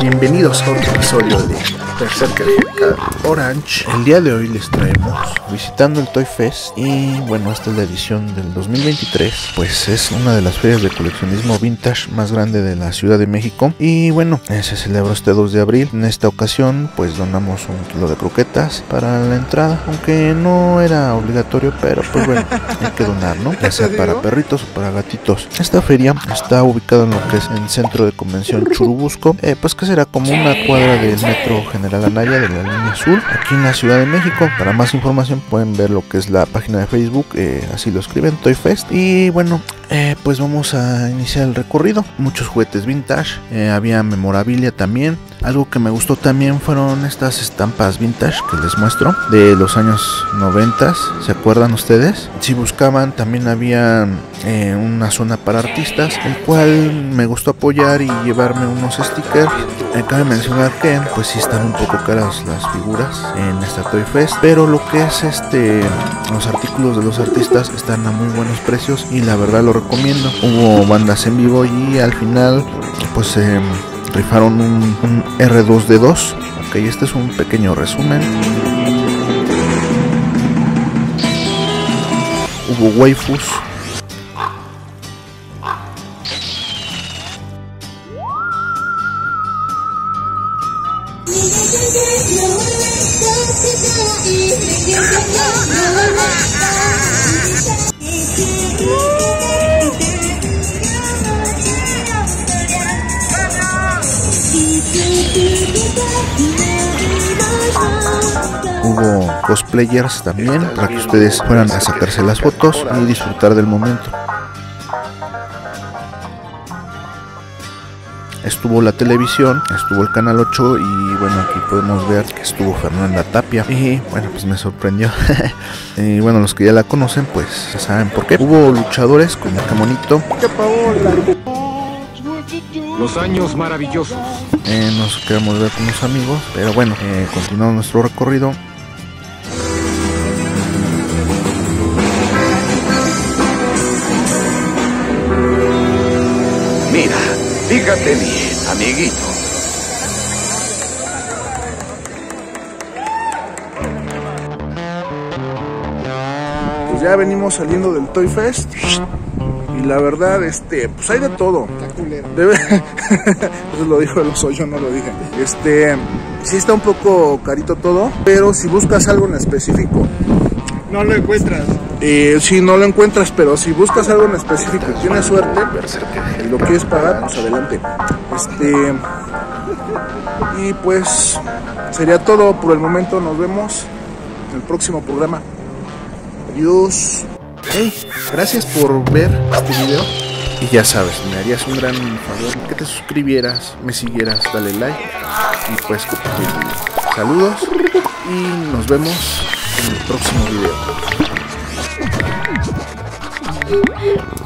Bienvenidos a otro episodio de Tercer Cerca de Orange. El día de hoy les traemos visitando el Toy Fest. Y bueno, esta es la edición del 2023. Pues es una de las ferias de coleccionismo vintage más grande de la Ciudad de México. Y bueno, se celebra este 2 de abril. En esta ocasión pues donamos un kilo de croquetas para la entrada, aunque no era obligatorio, pero pues bueno, hay que donar, ¿no? Ya sea para perritos o para gatitos. Esta feria está ubicada en lo que es el centro de convención Churubusco, pues que será como una cuadra del Metro General Anaya de la línea sur, aquí en la Ciudad de México. Para más información pueden ver lo que es la página de Facebook, así lo escriben, Toy Fest. Y bueno, pues vamos a iniciar el recorrido. Muchos juguetes vintage, había memorabilia también. Algo que me gustó también fueron estas estampas vintage que les muestro, de los años 90, ¿se acuerdan ustedes? Si buscaban, también había una zona para artistas, el cual me gustó apoyar y llevarme unos stickers. Cabe mencionar que pues sí están un poco caras las figuras en esta Toy Fest, pero lo que es los artículos de los artistas están a muy buenos precios y la verdad lo recomiendo. Hubo bandas en vivo y al final pues rifaron un R2D2. Ok, este es un pequeño resumen. Hubo waifus. Hubo cosplayers también, para que ustedes fueran a sacarse las fotos y disfrutar del momento. Estuvo la televisión, estuvo el canal 8 y bueno, aquí podemos ver que estuvo Fernanda Tapia. Y bueno, pues me sorprendió. Y bueno, los que ya la conocen pues ya saben por qué. Hubo luchadores como Camonito. Los años maravillosos. Nos queremos ver con los amigos, pero bueno, continuamos nuestro recorrido. Mira, fíjate bien, amiguito. Pues ya venimos saliendo del Toy Fest. Y la verdad, pues hay de todo. Está culero. Pues lo dijo el oso, yo no lo dije. Sí está un poco carito todo, pero si buscas algo en específico, no lo encuentras. Sí, no lo encuentras, pero si buscas algo en específico y tienes suerte, lo quieres pagar, pues adelante. Y pues sería todo por el momento. Nos vemos en el próximo programa. Adiós. Hey, gracias por ver este video. Y ya sabes, me harías un gran favor que te suscribieras, me siguieras, dale like y puedes compartir. Saludos y nos vemos en el próximo video.